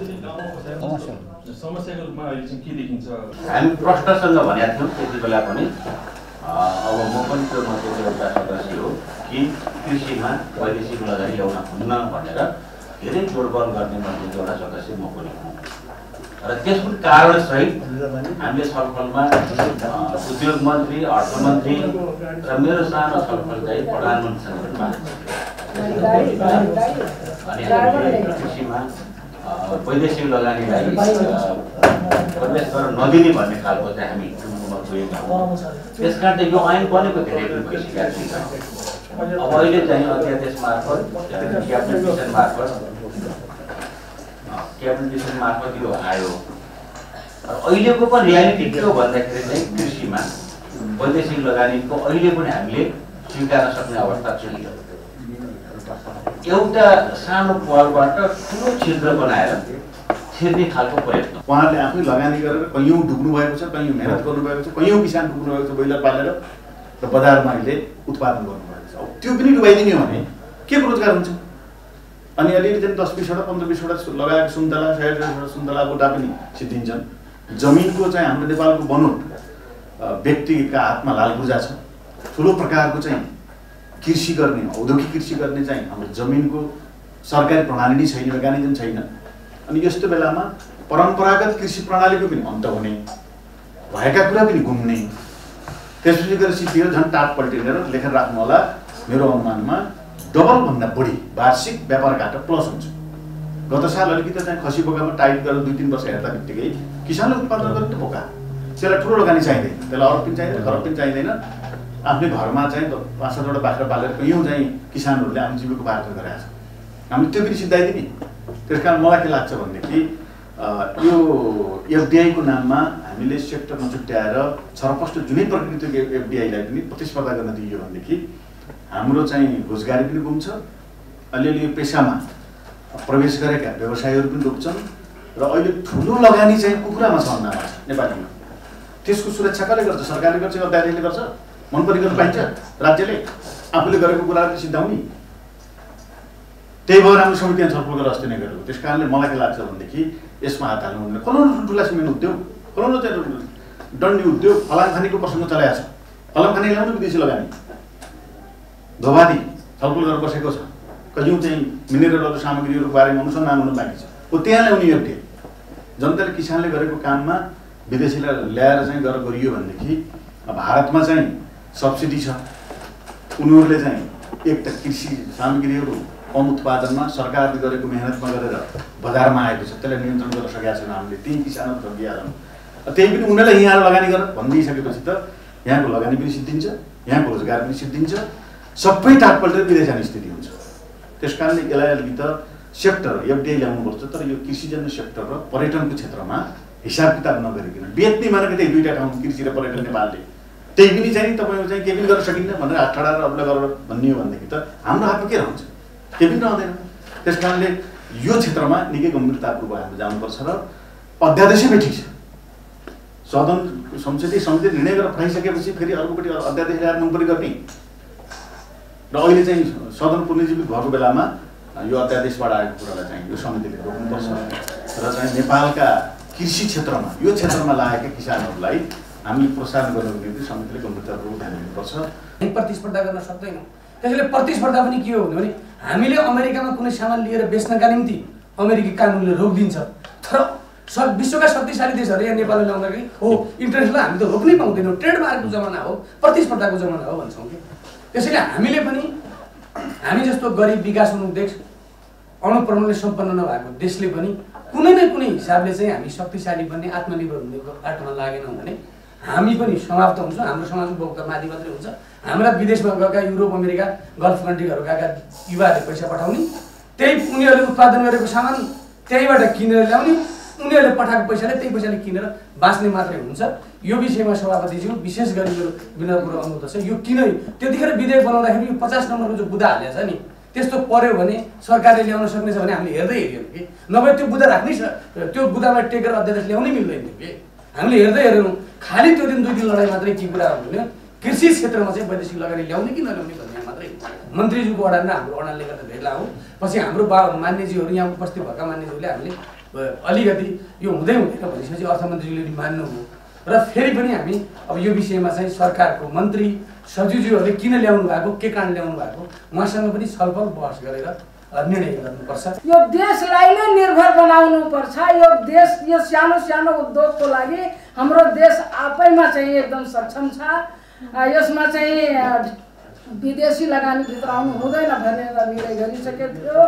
हामी प्रश्नसँग भनेका थियौँ त्यति बेला पनि। अब म पनि त्यो मन्त्रीको एउटा सदस्य हो कि कृषिमा वैदेशिक लगानी ल्याउन हुन्न भनेर धेरै जोडबल गर्ने मन्त्रीको एउटा सदस्य म पनि हुँ र त्यसको कारणसहित हामीले छलफलमा उद्योग मन्त्री, अर्थमन्त्री र मेरो सानो छलफल चाहिँ प्रधानमन्त्रीसँगमा कृषिमा वैदेशिक लगानीलाई प्रवेश गर्न नदिने भन्ने खालको चाहिँ हामी टुङ्गोमा गएका हौँ। त्यस कारण चाहिँ यो ऐन बनेको धेरै पनि भइसकेका थिएन। अब अहिले चाहिँ अध्यादेश मार्फत क्याबिनेट मिसन मार्फत यो आयो। अहिलेको पनि रियालिटी के हो भन्दाखेरि चाहिँ कृषिमा वैदेशिक लगानीको अहिले पनि हामीले स्वीकार्न सक्ने अवस्था छैन। एउटा सानो पहलबाट ठुलो क्षेत्र बनाएर छिर्ने खालको प्रयत्न। उहाँहरूले आफै लगानी गरेर कैयौँ डुब्नु भएको छ, कैयौँ मेहनत गर्नुभएको छ, कैयौँ किसान डुब्नु भएको छ ब्रोइलर पालेर र बजारमा अहिले उत्पादन गर्नुभएको छ। अब त्यो पनि डुबाइदिने हो भने के रोजगार हुन्छ? अनि अलिअलि चाहिँ 10-20 वटा 15-20 वटा लगाएको सुन्तला 60-60 सुन्तला बोटा पनि सिद्धिन्छन्। जमिनको चाहिँ हाम्रो नेपालको बनोट व्यक्तिका हातमा लालपुर्जा छ। ठुलो प्रकारको चाहिँ कृषि गर्ने, औद्योगिक कृषि गर्ने चाहिँ हाम्रो जमिनको सरकारी प्रणाली नै छैन, मेकानिजम छैन। अनि यस्तो बेलामा परम्परागत कृषि प्रणालीको पनि अन्त हुने, भएका कुरा पनि गुम्ने, त्यसपछि गएर सिपिएर झन् टाट पल्टिएर लेखेर राख्नु होला। मेरो अनुमानमा डबलभन्दा बढी वार्षिक व्यापार घाटा प्लस हुन्छ। गत साल अलिकति चाहिँ खसी बोकामा टाइट गरेर 2-3 वर्ष हेर्दा बित्तिकै किसानले उत्पादन गर्ने त बोका, त्यसलाई ठुलो लगानी चाहिँदैन, त्यसलाई अरब पनि चाहिँदैन, घर पनि चाहिँदैन। आफ्नै घरमा चाहिँ 5-7 वटा बाख्रा पालेर कैयौँ चाहिँ किसानहरूले आफ्नो जीविको बार्जन गराएको छ। हामीले त्यो पनि सिद्धाइदिने। त्यस कारण मलाई के लाग्छ भनेदेखि यो एफडिआईको नाममा हामीले सेक्टरमा छुट्याएर छरपष्ट जुनै प्रकृतिको एफडिआईलाई पनि प्रतिस्पर्धा गर्न दिइयो भनेदेखि हाम्रो चाहिँ रोजगारी पनि गुम्छ, अलिअलि पेसामा प्रवेश गरेका व्यवसायीहरू पनि डुब्छन् र अहिले ठुलो लगानी चाहिँ कुखुरामा छन्ना नेपालीमा। त्यसको सुरक्षा कसले गर्छ? सरकारले गर्छ, अदालतले गर्छ, मनपरी गर्न पाइन्छ, राज्यले आफूले गरेको कुराहरू सिद्धाउने। त्यही भएर हाम्रो समितिमा छलफल गरेर अस्ति नै गरेको। त्यस कारणले मलाई के लाग्छ भनेदेखि यसमा हात हाल्नु हुँदैन। कलौलो ठुल्ठुला सिमेन्ट उद्योग, कलौलो चाहिँ डन्डी उद्योग फलामखानीको प्रसङ्ग चलाएको छ। फलामखानी ल्याउनु विदेशी लगानी, धोबादी छलफल गरेर बसेको छ। कहिलेकाहीँ चाहिँ मिनेरलहरू सामग्रीहरूको बारेमा अनुसन्धान हुनु बाँकी छ। हो त्यहाँ ल्याउने एउटै जनताले किसानले गरेको काममा विदेशीलाई ल्याएर चाहिँ गरेर गरियो भनेदेखि भारतमा चाहिँ सब्सिडी छ। उनीहरूले चाहिँ एक त कृषि सामग्रीहरू कम उत्पादनमा सरकारले गरेको मेहनतमा गरेर बजारमा आएको छ, त्यसलाई नियन्त्रण गर्न सकेका छैन। हामीले त्यही किसानहरू ठगिहाल्छौँ, त्यही पनि उनीहरूलाई यहाँ लगानी गर भनिदिइसकेपछि त यहाँको लगानी पनि सिद्धिन्छ, यहाँको रोजगार पनि सिद्धिन्छ, सबै टाटपल्टेर विदेश जाने स्थिति हुन्छ। त्यस कारणले यसलाई अलिकति सेक्टर एफडिआई ल्याउनुपर्छ। तर यो कृषिजन्य सेक्टर र पर्यटनको क्षेत्रमा हिसाब किताब नगरिकन बेच्ने मानेको त्यही दुईवटा ठाउँ कृषि र पर्यटन नेपालले, त्यही पनि चाहिँ तपाईँको चाहिँ केही पनि गर्न सकिन्न भनेर हात ठाडा र अब्ला गरेर भन्ने हो भनेदेखि त हाम्रो हातमा के रहन्छ? केही पनि रहँदैन। त्यस कारणले यो क्षेत्रमा निकै गम्भीरतापूर्वक हामी जानुपर्छ र अध्यादेशमै ठिक छ। सदन संसदीय निर्णय गरेर पठाइसकेपछि फेरि अर्कोपट्टि अध्यादेश ल्याएर मनपरी गर्ने र अहिले चाहिँ सदन पुनर्जीवित भएको बेलामा यो अध्यादेशबाट आएको कुरालाई चाहिँ यो समितिले रोक्नुपर्छ र चाहिँ नेपालका कृषि क्षेत्रमा, यो क्षेत्रमा लागेका किसानहरूलाई हामीले प्रोत्साहन गर्नको निम्ति समितिले गम्भीरतापूर्वक ध्यान दिनुपर्छ। प्रतिस्पर्धा गर्न सक्दैनौँ। त्यसैले प्रतिस्पर्धा पनि के हो भने हामीले अमेरिकामा कुनै सामान लिएर बेच्नका निम्ति अमेरिकी कानुनले रोकिदिन्छ, तर विश्वका शक्तिशाली देशहरू यहाँ नेपालमा ल्याउँदाखेरि हो इन्टरनेसनल हामी त रोक्नै पाउँदैनौँ। ट्रेडमार्कको जमाना हो, प्रतिस्पर्धाको जमाना हो भन्छौँ कि। त्यसैले हामीले पनि हामी जस्तो गरिब, विकास उन्मुख, अणुप्रमाणले सम्पन्न नभएको देशले पनि कुनै न कुनै हिसाबले चाहिँ हामी शक्तिशाली बन्ने, आत्मनिर्भर हुने बाटोमा लागेनौँ भने हामी पनि समाप्त हुन्छौँ। हाम्रो समाज उपभोक्ता माथि मात्रै हुन्छ। हाम्रा विदेशमा गएका युरोप, अमेरिका, गल्फ कन्ट्रीहरू गएका युवाहरूले पैसा पठाउने, त्यही उनीहरूले उत्पादन गरेको सामान त्यहीबाट किनेर ल्याउने, उनीहरूले पठाएको पैसाले त्यही पैसाले किनेर बाँच्ने मात्रै हुन्छ। यो विषयमा सभापतिज्यू विशेष गरी मेरो विनम्र अनुरोध छ, यो किन त्यतिखेर विधेयक बनाउँदाखेरि यो 50 नम्बरको जो बुदा हालेको छ नि त्यस्तो पर्यो भने सरकारले ल्याउन सक्नेछ भने हामीले हेर्दै हेऱ्यौँ कि, नभए त्यो बुदा राख्नै छ, त्यो बुदामा टेकेर अध्यादेश ल्याउनै मिल्दैन थियो कि। हामीले हेर्दै हेऱ्यौँ। खालि त्यो दिन 2 दिन लडाइँ मात्रै के कुरा हो भने कृषि क्षेत्रमा चाहिँ वैदेशिक लगानी ल्याउने कि नल्याउने भन्ने मात्रै मन्त्रीज्यू को अडान र हाम्रो अडानले गर्दा भेट्ला हौ। पछि हाम्रो मान्यज्यूहरु यहाँ उपस्थित भएका मान्यज्यूले हामीले अलिकति यो हुँदै हुँदैन भनेपछि अर्थमन्त्रीज्यूले मान्नु हो र फेरि पनि हामी अब यो विषयमा चाहिँ सरकारको मन्त्री सचिवज्यूहरुले किन ल्याउनु भएको के कारण ल्याउनु भएको उहाँसँग पनि छलफल बहस गरेर निर्णय गर्नुपर्छ। यो देशलाई नै निर्भर बनाउनु पर्छ। यो देश यो सानो सानो उद्योगको लागि हाम्रो देश आफैमा चाहिँ एकदम सक्षम छ। यसमा चाहिँ विदेशी लगानी भित्राउनु हुँदैन भनेर निर्णय गरिसकेको थियो।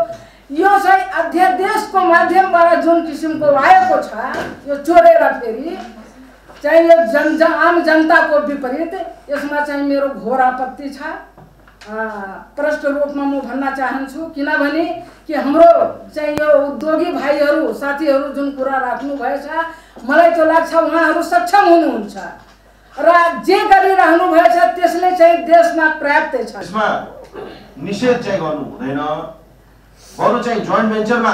यो चाहिँ अध्यादेशको माध्यमबाट जुन किसिमको आएको छ यो चोरेर फेरि चाहिँ यो आम जनताको विपरीत यसमा चाहिँ मेरो घोर आपत्ति छ। प्रष्ट रूपमा म भन्न चाहन्छु किनभने कि हाम्रो चाहिँ यो उद्योगी भाइहरू साथीहरू जुन कुरा राख्नुभएछ मलाई त्यो लाग्छ उहाँहरू सक्षम हुनुहुन्छ र जे गरिरहनु भएछ त्यसले चाहिँ देशमा पर्याप्त छ। यसमा निषेध चाहिँ गर्नु हुँदैन, बरु चाहिँ जोइन्ट भेन्चरमा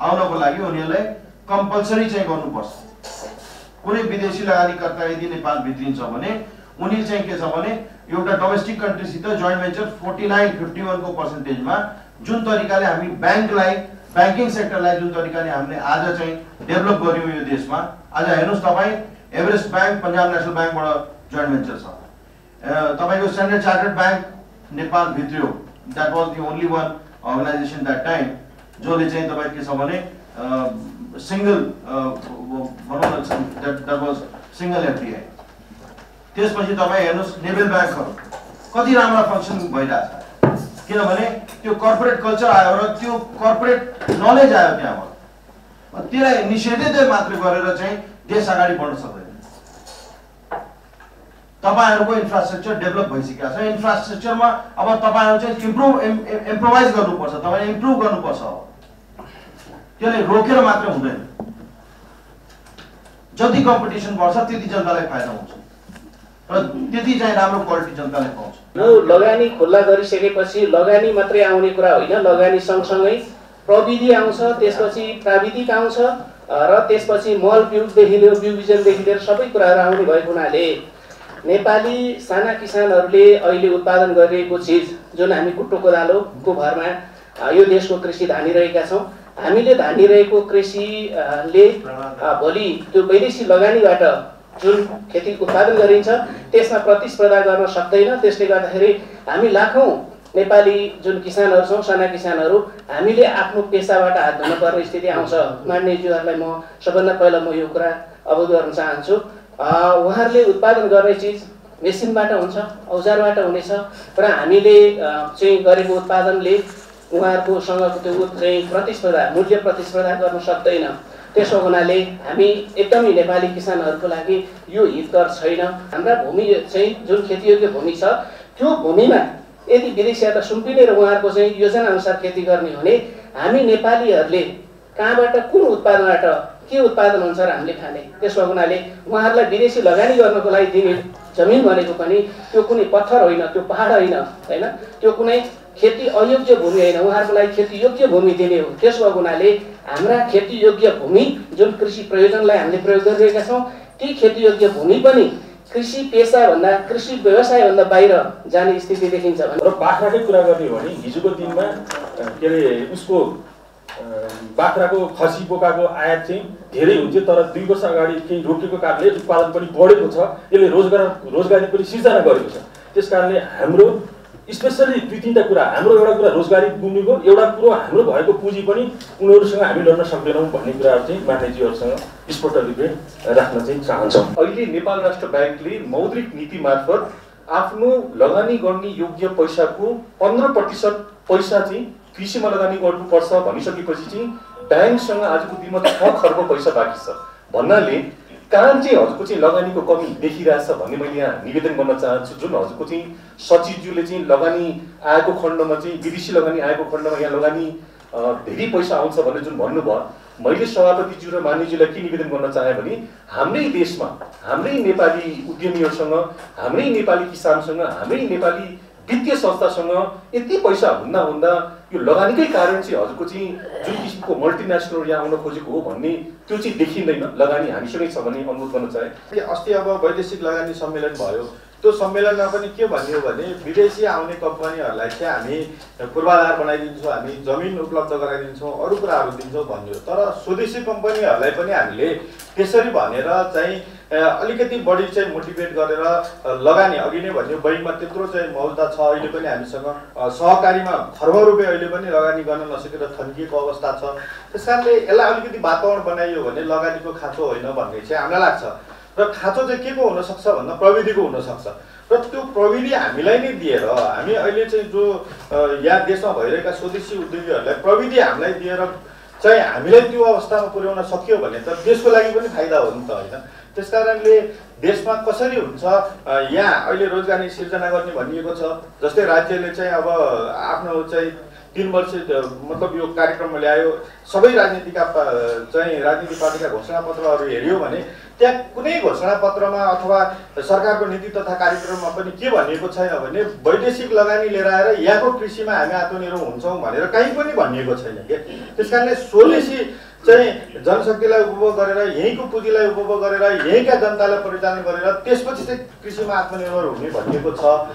आउनको लागि उनीहरुलाई कम्पल्सरी चाहिँ गर्नुपर्छ। कुनै विदेशी लगानीकर्ता यदि नेपाल भित्रिन्छ भने उनी चाहिँ के छ भने एउटा डोमेस्टिक कन्ट्रीसित जोइन्ट भेन्चर 49-51 को पर्सेन्टेजमा जुन तरिकाले हामी बैंकलाई बैंकिङ सेक्टरलाई जुन तरिकाले हामीले आज चाहिँ डेभलप गर्यौं यो देशमा। आज हेर्नुस् तपाई Everest bank Punjab national bank joint venture तपाईको स्टैंडर्ड चार्टर्ड बैंक नेपाल भित्रियो। That was the only one organization that time जसले चाहिँ तपाईको single that was single FDI. त्यसपछि तपाई हेर्नुस् नेभल बैंक कति राम्रो फंक्शन भइराछ किनभने त्यो कर्पोरेट कल्चर आयो र त्यो कर्पोरेट नलेज आयो त्यहाँबाट। त्यसलाई निषेधित मात्र गरेर चाहिँ देश अगाडि बढ्न सक्दैन। तपाईहरुको इन्फ्रास्ट्रक्चर डेभलप भइसकेको छ। इन्फ्रास्ट्रक्चरमा अब तपाईहरु चाहिँ इम्प्रोभाइज गर्नुपर्छ, तपाईले इम्प्रुभ गर्नुपर्छ। त्यसले रोकेर मात्र हुँदैन। जति कम्पिटिसन बढ्छ त्यति जनतालाई फाइदा हुन्छ र त्यति चाहिँ राम्रो क्वालिटी जनतालाई पाउँछ। लगानी खुल्ला गरिसकेपछि लगानी मात्रै आउने कुरा होइन, लगानी सँगसँगै प्रविधि आउँछ, त्यसपछि प्राविधिक आउँछ र त्यसपछि मल ब्युटदेखि लिएर ब्युभिजनदेखि लिएर सबै कुराहरु आउने भएको हुनाले नेपाली साना किसानहरूले अहिले उत्पादन गरिरहेको चिज जुन हामी कुट्टो कोदालोको भरमा यो देशको कृषि धानिरहेका छौं, हामीले धानिरहेको कृषिले भोलि त्यो विदेशी लगानीबाट जुन खेती उत्पादन गरिन्छ त्यसमा प्रतिस्पर्धा गर्न सक्दैन। त्यसले गर्दाखेरि हामी लाखौं नेपाली जुन किसानहरु छौं साना किसानहरु हामीले आफ्नो पेशाबाट हात धुन पर्ने स्थिति आउँछ। मान्यज्यूहरुलाई म सबभन्दा पहिला म यो कुरा अवगत गर्न चाहन्छु। उहाँहरुले उत्पादन गर्ने चीज मेसिनबाट हुन्छ, औजारबाट हुनेछ र हामीले चाहिँ गरेको उत्पादनले उहाँहरुसँग त्यो चाहिँ प्रतिस्पर्धा मूल्य प्रतिस्पर्धा गर्न सक्दैन। त्यसो हुनाले हामी एकदमै नेपाली किसानहरुको लागि यो हितकर छैन। हाम्रा भूमि चाहिँ जुन खेतीयोग्य भूमि छ त्यो भूमिमा यदि विदेशीहरुलाई सुम्पिने र उहाँहरुको चाहिँ योजना अनुसार खेती गर्ने हुने हामी नेपालीहरुले कहाँबाट कुन उत्पादनबाट के उत्पादन हुन्छ र हामीले खाने। त्यसो हुनाले उहाँहरुलाई विदेशी लगानी गर्नको लागि दिने जमिन भनेको पनि त्यो कुनै पत्थर होइन, त्यो पहाड होइन, हैन त्यो कुनै खेती अयोग्य भूमि होइन, उहाँहरुको लागि खेती योग्य भूमि दिने हो। त्यसो हुनाले हाम्रा खेती योग्य भूमि जुन कृषि प्रयोजनलाई हामीले प्रयोग गरिरहेका छौं ती खेती योग्य भूमि पनि कृषि पेशा भन्दा कृषि व्यवसाय भन्दा बाहिर जाने स्थिति देखिन्छ। र बाख्राकै कुरा गर्ने हो भने हिजोको दिनमा के अरे उसको बाख्राको खसी बोकाको आयात चाहिँ धेरै हुन्थ्यो, तर 2 वर्ष अगाडि केही रोकेको कारणले उत्पादन पनि बढेको छ। यसले रोजगारी पनि सिर्जना गरेको छ। त्यसकारणले हाम्रो स्पेसली 2-3 कुरा, हाम्रो एउटा कुरा रोजगारी गुम्नेको, एउटा कुरो हाम्रो भएको पुँजी पनि उनीहरुसँग हामी लड्न सक्दैनौँ भन्ने कुराहरु चाहिँ मान्यज्यूहरुसँग स्पष्ट रूपले राख्न चाहिँ चाहन्छौँ। अहिले नेपाल राष्ट्र बैंकले मौद्रिक नीति मार्फत आफ्नो लगानी गर्ने योग्य पैसाको 15% पैसा चाहिँ कृषिमा लगानी गर्नुपर्छ भनिसकेपछि चाहिँ बैंकसँग आजको दिनमा 6 खर्ब पैसा बाँकी छ भन्नाले कारण चाहिँ हजुरको चाहिँ लगानीको कमी देखिरहेछ भन्ने मैले यहाँ निवेदन गर्न चाहन्छु। जुन हजुरको चाहिँ सचिवज्यूले चाहिँ लगानी आएको खण्डमा चाहिँ विदेशी लगानी आएको खण्डमा यहाँ लगानी धेरै पैसा आउँछ भनेर जुन भन्नुभयो, मैले सभापतिज्यू र मान्यज्यूलाई के निवेदन गर्न चाहे भने हाम्रै देशमा हाम्रै नेपाली उद्यमीहरूसँग हाम्रै नेपाली किसानसँग हाम्रै नेपाली वित्तीय संस्थासँग यति पैसा हुँदा हुँदा यो लगानीकै कारण चाहिँ हजुरको चाहिँ जुन किसिमको मल्टिनेसनल यहाँ आउन खोजेको हो भन्ने त्यो चाहिँ देखिँदैन। लगानी हामीसँगै छ भन्ने अनुरोध गर्न चाहे। अस्ति अब वैदेशिक लगानी सम्मेलन भयो, त्यो सम्मेलनमा पनि के भन्यो भने विदेशी आउने कम्पनीहरूलाई चाहिँ हामी पूर्वाधार बनाइदिन्छौँ, हामी जमिन उपलब्ध गराइदिन्छौँ, अरू कुराहरू दिन्छौँ भन्यो। तर स्वदेशी कम्पनीहरूलाई पनि हामीले त्यसरी भनेर चाहिँ अलिकति बढी चाहिँ मोटिभेट गरेर लगानी, अघि नै भन्यो बैङ्कमा त्यत्रो चाहिँ मौजदा छ, अहिले पनि हामीसँग सहकारीमा खर्बौं रुपैयाँ अहिले पनि लगानी गर्न नसकेर थन्किएको अवस्था छ। त्यस कारणले यसलाई अलिकति वातावरण बनाइयो भने लगानीको खाँचो होइन भन्ने चाहिँ हामीलाई लाग्छ। र खाँचो चाहिँ के को हुनसक्छ भन्दा प्रविधिको हुनसक्छ, र त्यो प्रविधि हामीलाई नै दिएर हामी अहिले चाहिँ जो यहाँ देशमा भइरहेका स्वदेशी उद्योगीहरूलाई प्रविधि हामीलाई दिएर चाहिँ हामीलाई त्यो अवस्थामा पुर्याउन सकियो भने त देशको लागि पनि फाइदा हो नि त, होइन? त्यस कारणले देशमा कसरी हुन्छ, यहाँ अहिले रोजगारी सिर्जना गर्ने भनिएको छ। जस्तै राज्यले चाहिँ अब आफ्नो चाहिँ 3 वर्ष मतलब यो कार्यक्रम ल्यायो, सबै राजनीतिक पार्टीका घोषणापत्रहरू हेऱ्यो भने त्यहाँ कुनै घोषणापत्रमा अथवा सरकारको नीति तथा कार्यक्रममा पनि के भनिएको छैन भने वैदेशिक लगानी लिएर आएर यहाँको कृषिमा हामी आत्मनिर्भर हुन्छौँ भनेर कहीँ पनि भनिएको छैन क्या। त्यसकारणले स्वदेशी चाहिँ जनशक्तिलाई उपभोग गरेर, यहीँको पुँजीलाई उपभोग गरेर, यहीँका जनतालाई परिचालन गरेर त्यसपछि चाहिँ कृषिमा आत्मनिर्भर हुने भनिएको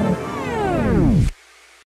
छ।